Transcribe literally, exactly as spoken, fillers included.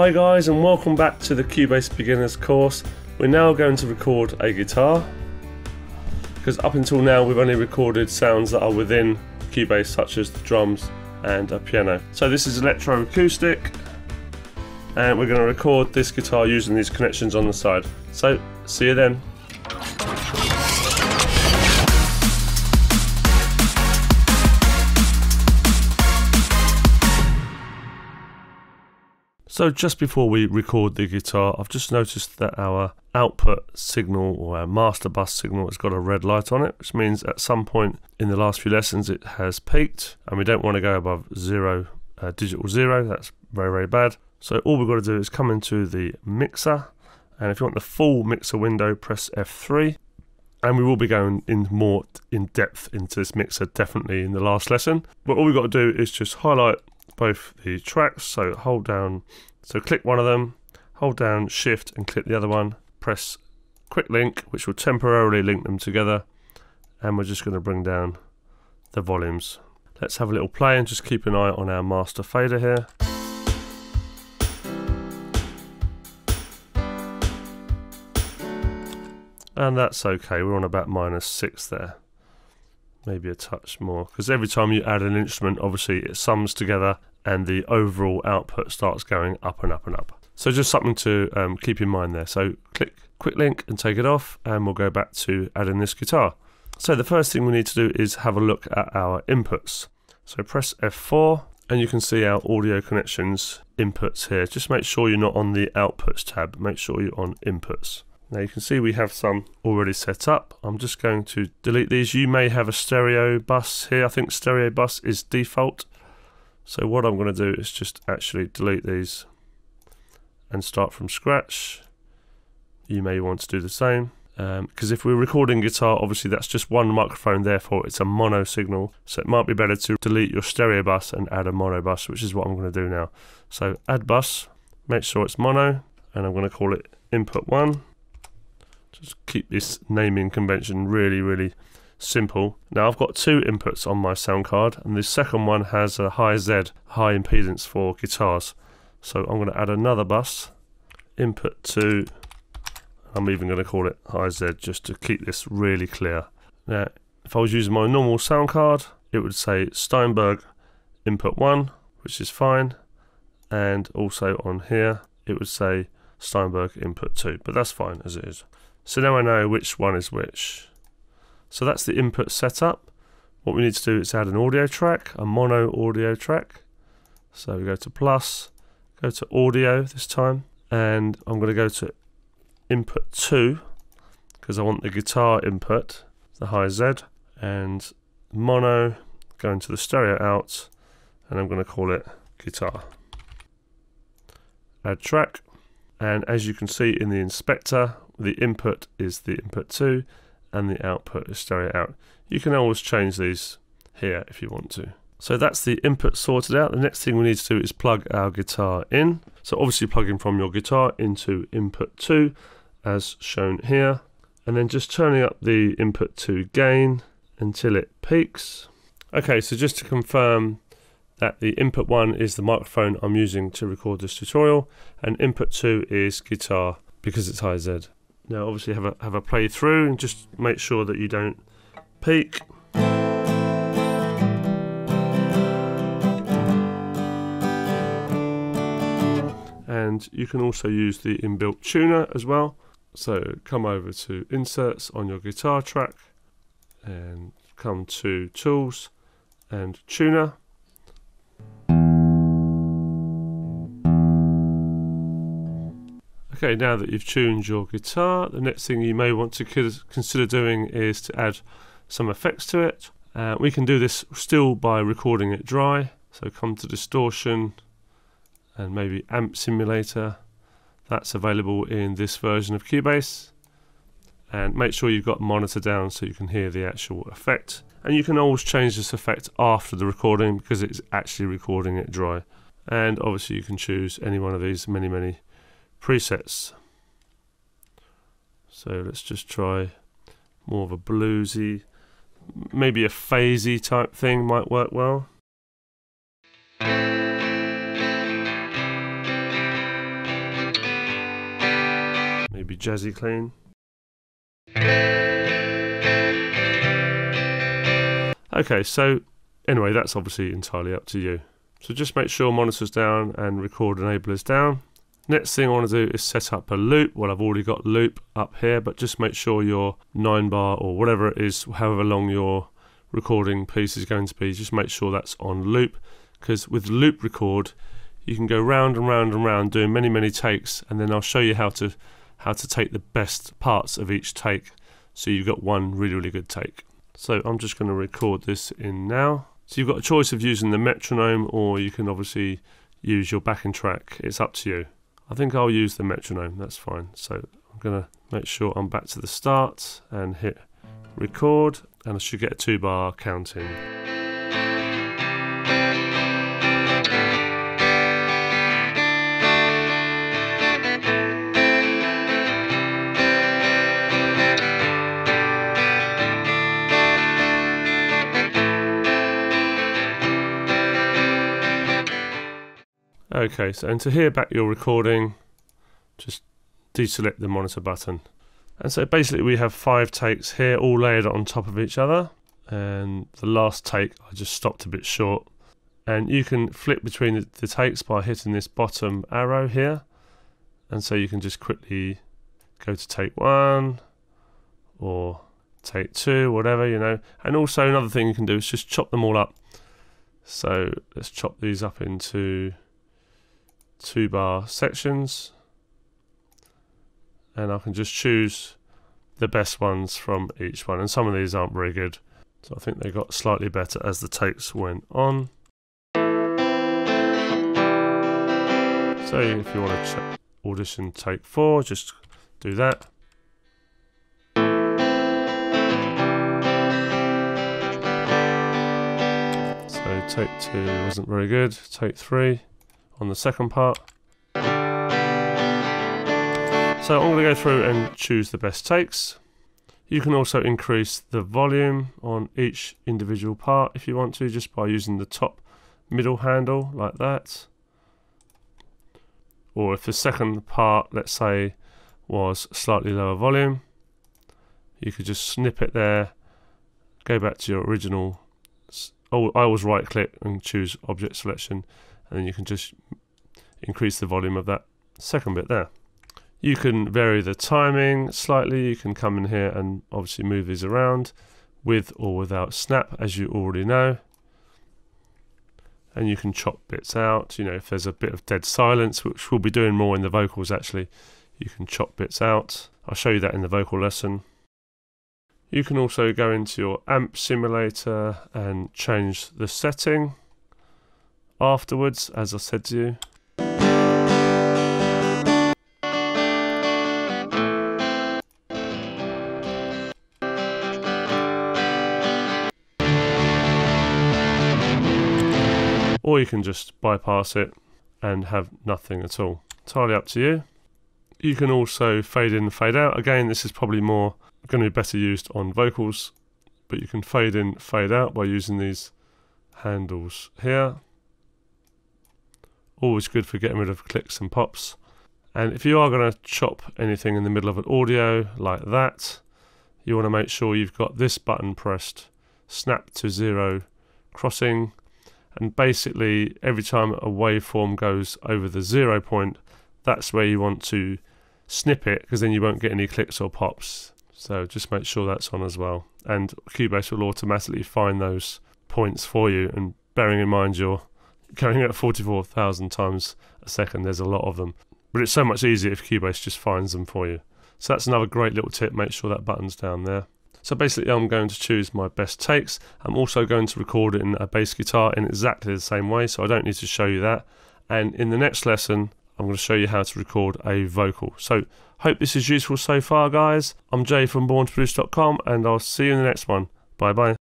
Hi guys, and welcome back to the Cubase Beginners course. We're now going to record a guitar, because up until now we've only recorded sounds that are within Cubase, such as the drums and a piano. So this is electroacoustic, and we're going to record this guitar using these connections on the side. So see you then. So just before we record the guitar, I've just noticed that our output signal, or our master bus signal, has got a red light on it, which means at some point in the last few lessons it has peaked, and we don't want to go above zero, uh, digital zero. That's very, very bad. So all we've got to do is come into the mixer, and if you want the full mixer window, press F three, and we will be going in more in depth into this mixer definitely in the last lesson. But all we've got to do is just highlight both the tracks, so hold down, so click one of them, hold down shift and click the other one, press quick link, which will temporarily link them together, and we're just going to bring down the volumes. Let's have a little play and just keep an eye on our master fader here. And that's okay, we're on about minus six there. Maybe a touch more, because every time you add an instrument, obviously it sums together and the overall output starts going up and up and up. So just something to um, keep in mind there. So click quick link and take it off, and we'll go back to adding this guitar. So the first thing we need to do is have a look at our inputs. So press F four and you can see our audio connections inputs here. Just make sure you're not on the outputs tab, make sure you're on inputs. Now you can see we have some already set up. I'm just going to delete these. You may have a stereo bus here. I think stereo bus is default. So what I'm going to do is just actually delete these and start from scratch. You may want to do the same. Um, because if we're recording guitar, obviously that's just one microphone, therefore it's a mono signal. So it might be better to delete your stereo bus and add a mono bus, which is what I'm going to do now. So add bus, make sure it's mono, and I'm going to call it input one. Just keep this naming convention really, really simple. Now I've got two inputs on my sound card, and this second one has a high Z, high impedance for guitars. So I'm going to add another bus, input two. I'm even going to call it high Z just to keep this really clear. Now, if I was using my normal sound card, it would say Steinberg input one, which is fine. And also on here, it would say Steinberg input two, but that's fine as it is. So now I know which one is which. So that's the input setup. What we need to do is add an audio track, a mono audio track. So we go to plus, go to audio this time, and I'm going to go to input two, because I want the guitar input, the high Z, and mono, go into the stereo out, and I'm going to call it guitar. Add track, and as you can see in the inspector, the input is the input two and the output is stereo out. You can always change these here if you want to. So that's the input sorted out. The next thing we need to do is plug our guitar in. So obviously plugging from your guitar into input two as shown here, and then just turning up the input two gain until it peaks. Okay, so just to confirm that the input one is the microphone I'm using to record this tutorial, and input two is guitar because it's high Z. Now obviously have a, have a play through and just make sure that you don't peak. And you can also use the inbuilt tuner as well. So come over to inserts on your guitar track and come to tools and tuner. Okay, now that you've tuned your guitar, the next thing you may want to consider doing is to add some effects to it. Uh, we can do this still by recording it dry. So come to distortion and maybe amp simulator. That's available in this version of Cubase. And make sure you've got monitor down so you can hear the actual effect. And you can always change this effect after the recording, because it's actually recording it dry. And obviously you can choose any one of these many, many presets. So let's just try more of a bluesy, maybe a phasey type thing might work well. maybe jazzy clean. Okay, so anyway, that's obviously entirely up to you. So just make sure monitor's down and record enabler's down. Next thing I want to do is set up a loop. Well, I've already got loop up here, but just make sure your nine bar or whatever it is, however long your recording piece is going to be, just make sure that's on loop, because with loop record, you can go round and round and round doing many, many takes, and then I'll show you how to how to take the best parts of each take, so you've got one really, really good take. So I'm just going to record this in now. So you've got a choice of using the metronome, or you can obviously use your backing track. It's up to you. I think I'll use the metronome, that's fine. So I'm going to make sure I'm back to the start and hit record, and I should get a two bar count in. Okay, so and to hear back your recording, just deselect the monitor button. And so basically we have five takes here, all layered on top of each other. And the last take, I just stopped a bit short. And you can flip between the, the takes by hitting this bottom arrow here. And so you can just quickly go to take one or take two, whatever, you know. And also another thing you can do is just chop them all up. So let's chop these up into two bar sections, and I can just choose the best ones from each one, and some of these aren't very good, so I think they got slightly better as the takes went on. So if you want to audition take four, just do that. So take two wasn't very good, take three on the second part. So I'm going to go through and choose the best takes. You can also increase the volume on each individual part if you want to, just by using the top middle handle like that. Or if the second part, let's say, was slightly lower volume, you could just snip it there, go back to your original. Oh, I always right click and choose object selection, and then you can just increase the volume of that second bit there. You can vary the timing slightly. You can come in here and obviously move these around with or without snap, as you already know. And you can chop bits out. You know, if there's a bit of dead silence, which we'll be doing more in the vocals actually, you can chop bits out. I'll show you that in the vocal lesson. You can also go into your amp simulator and change the setting afterwards, as I said to you. Or you can just bypass it and have nothing at all. Entirely up to you. You can also fade in, fade out. Again, this is probably more going to be better used on vocals, but you can fade in, fade out by using these handles here. Always good for getting rid of clicks and pops. And if you are going to chop anything in the middle of an audio like that, you want to make sure you've got this button pressed, snap to zero crossing, and basically every time a waveform goes over the zero point, that's where you want to snip it, because then you won't get any clicks or pops. So just make sure that's on as well, and Cubase will automatically find those points for you. And bearing in mind you're going at forty-four thousand times a second, there's a lot of them. But it's so much easier if Cubase just finds them for you. So that's another great little tip, make sure that button's down there. So basically I'm going to choose my best takes. I'm also going to record it in a bass guitar in exactly the same way, so I don't need to show you that. And in the next lesson, I'm going to show you how to record a vocal. So hope this is useful so far, guys. I'm Jay from Born To Produce dot com, and I'll see you in the next one. Bye bye.